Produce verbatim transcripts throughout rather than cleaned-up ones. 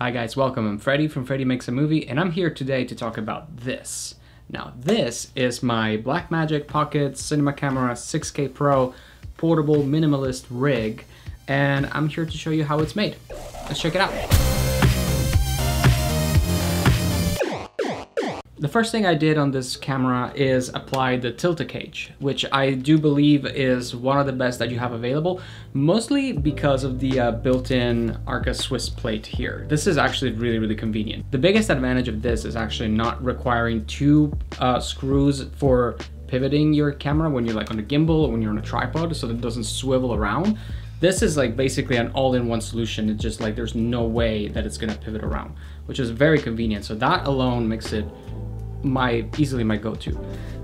Hi guys, welcome. I'm Freddy from Freddy Makes a Movie, and I'm here today to talk about this. Now, this is my Blackmagic Pocket Cinema Camera six K Pro portable minimalist rig, and I'm here to show you how it's made. Let's check it out. The first thing I did on this camera is apply the Tilta cage, which I do believe is one of the best that you have available, mostly because of the uh, built-in Arca Swiss plate here. This is actually really, really convenient. The biggest advantage of this is actually not requiring two uh, screws for pivoting your camera when you're like on a gimbal or when you're on a tripod, so that it doesn't swivel around. This is like basically an all-in-one solution. It's just like there's no way that it's gonna pivot around, which is very convenient. So that alone makes it my easily my go-to.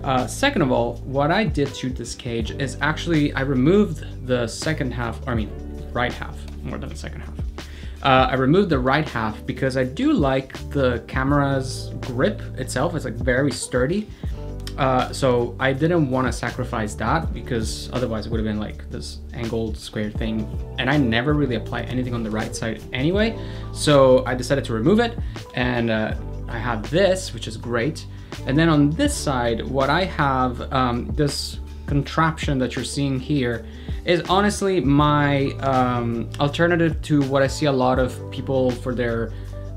Uh, second of all, what I did to this cage is actually I removed the second half, or I mean right half, more than the second half. Uh, I removed the right half because I do like the camera's grip itself. It's like very sturdy. Uh, so I didn't want to sacrifice that because otherwise it would have been like this angled square thing, and I never really apply anything on the right side anyway. So I decided to remove it, and uh, I have this, which is great. And then on this side, what I have, um, this contraption that you're seeing here is honestly my um, alternative to what I see a lot of people for their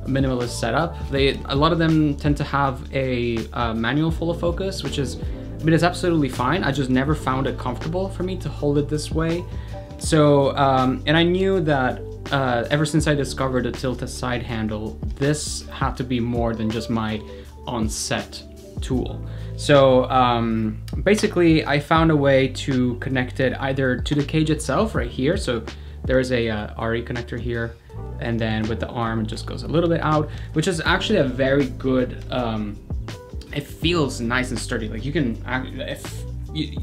minimalist setup. They a lot of them tend to have a uh, manual full of focus, which is, I mean, it's absolutely fine. I just never found it comfortable for me to hold it this way. So, um, and I knew that uh, ever since I discovered the Tilta side handle, this had to be more than just my on-set tool. So um, basically, I found a way to connect it either to the cage itself right here. So there is a uh, R E connector here, and then with the arm it just goes a little bit out, which is actually a very good, um, it feels nice and sturdy. Like you can, if you,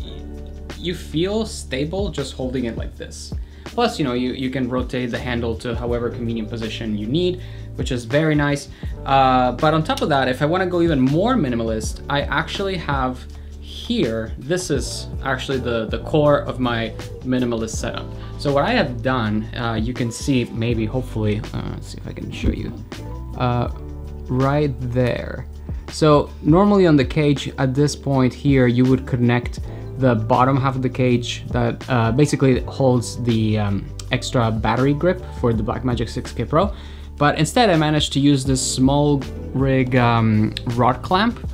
you feel stable just holding it like this. Plus, you know, you, you can rotate the handle to however convenient position you need, which is very nice. Uh, but on top of that, if I want to go even more minimalist, I actually have here, this is actually the, the core of my minimalist setup. So what I have done, uh, you can see maybe, hopefully, uh, let's see if I can show you, uh, right there. So normally on the cage at this point here, you would connect the bottom half of the cage that uh, basically holds the um, extra battery grip for the Blackmagic six K Pro. But instead I managed to use this small rig um, rod clamp.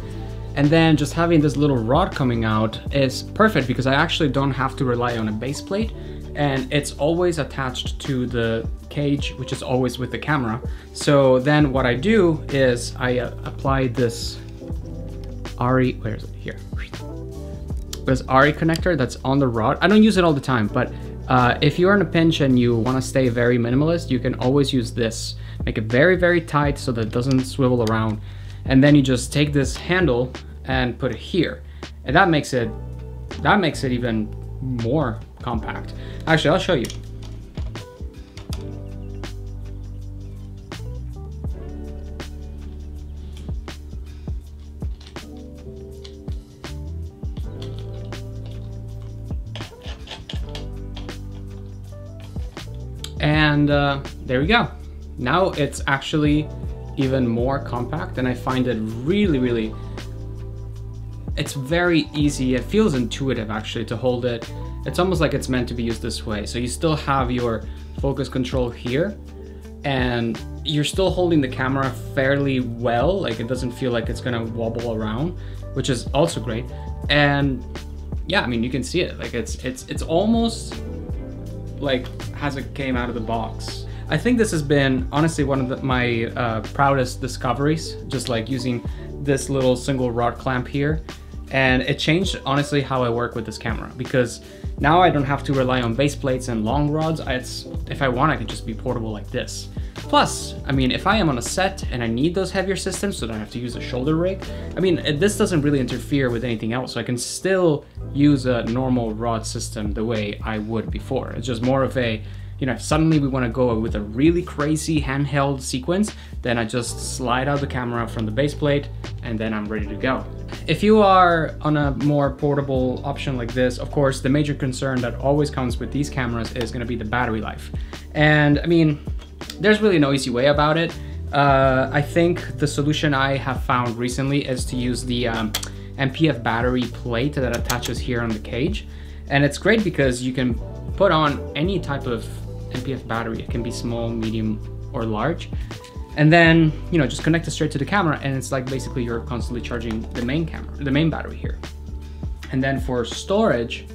And then just having this little rod coming out is perfect because I actually don't have to rely on a base plate, and it's always attached to the cage, which is always with the camera. So then what I do is I uh, apply this Arri, where is it? Here. This Arri connector that's on the rod. I don't use it all the time, but uh, if you're in a pinch and you want to stay very minimalist, you can always use this. Make it very, very tight so that it doesn't swivel around. And then you just take this handle and put it here, and that makes it that makes it even more compact. Actually, I'll show you. And uh, there we go. Now it's actually even more compact, and I find it really, really, it's very easy. It feels intuitive actually to hold it. It's almost like it's meant to be used this way. So you still have your focus control here, and you're still holding the camera fairly well. Like it doesn't feel like it's gonna wobble around, which is also great. And yeah, I mean, you can see it. Like it's it's it's almost like as it came out of the box. I think this has been honestly one of the, my uh, proudest discoveries, just like using this little single rod clamp here. And it changed honestly how I work with this camera, because now I don't have to rely on base plates and long rods. I, it's, if I want, I can just be portable like this. Plus, I mean, if I am on a set and I need those heavier systems so that I have to use a shoulder rig, I mean, it, this doesn't really interfere with anything else. So I can still use a normal rod system the way I would before. It's just more of a, you know, if suddenly we want to go with a really crazy handheld sequence, then I just slide out the camera from the base plate, and then I'm ready to go. If you are on a more portable option like this, of course, the major concern that always comes with these cameras is going to be the battery life. And I mean, there's really no easy way about it. Uh, I think the solution I have found recently is to use the um, N P F battery plate that attaches here on the cage. And it's great because you can put on any type of N P F battery. It can be small, medium, or large. And then, you know, just connect it straight to the camera, and it's like basically you're constantly charging the main camera, the main battery here. And then for storage,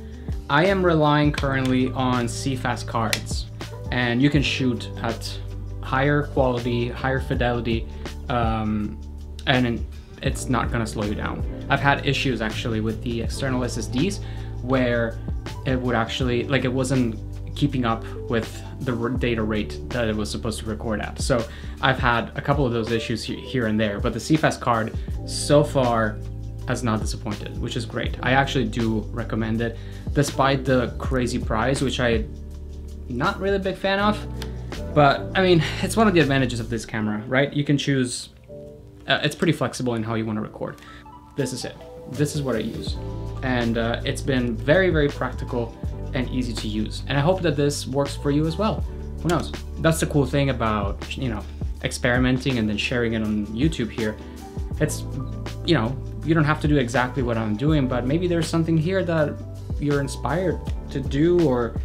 I am relying currently on CFast cards, and you can shoot at higher quality, higher fidelity, um, and it's not gonna slow you down. I've had issues actually with the external S S Ds where it would actually, like it wasn't keeping up with the data rate that it was supposed to record at. So I've had a couple of those issues here and there, but the CFast card so far has not disappointed, which is great. I actually do recommend it, despite the crazy price, which I'm not really a big fan of, but I mean, it's one of the advantages of this camera, right? You can choose, uh, it's pretty flexible in how you want to record. This is it. This is what I use. And uh, it's been very, very practical and easy to use. And I hope that this works for you as well. Who knows? That's the cool thing about, you know, experimenting and then sharing it on YouTube here. It's, you know, you don't have to do exactly what I'm doing, but maybe there's something here that you're inspired to do, or,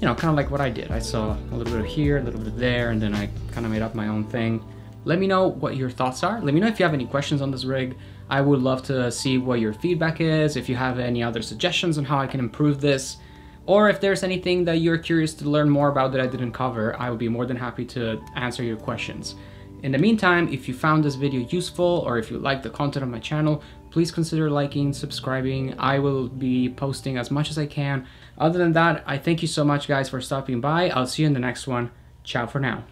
you know, kind of like what I did. I saw a little bit of here, a little bit of there, and then I kind of made up my own thing. Let me know what your thoughts are. Let me know if you have any questions on this rig. I would love to see what your feedback is, if you have any other suggestions on how I can improve this, or if there's anything that you're curious to learn more about that I didn't cover, I would be more than happy to answer your questions. In the meantime, if you found this video useful, or if you like the content of my channel, please consider liking, subscribing. I will be posting as much as I can. Other than that, I thank you so much guys for stopping by. I'll see you in the next one. Ciao for now.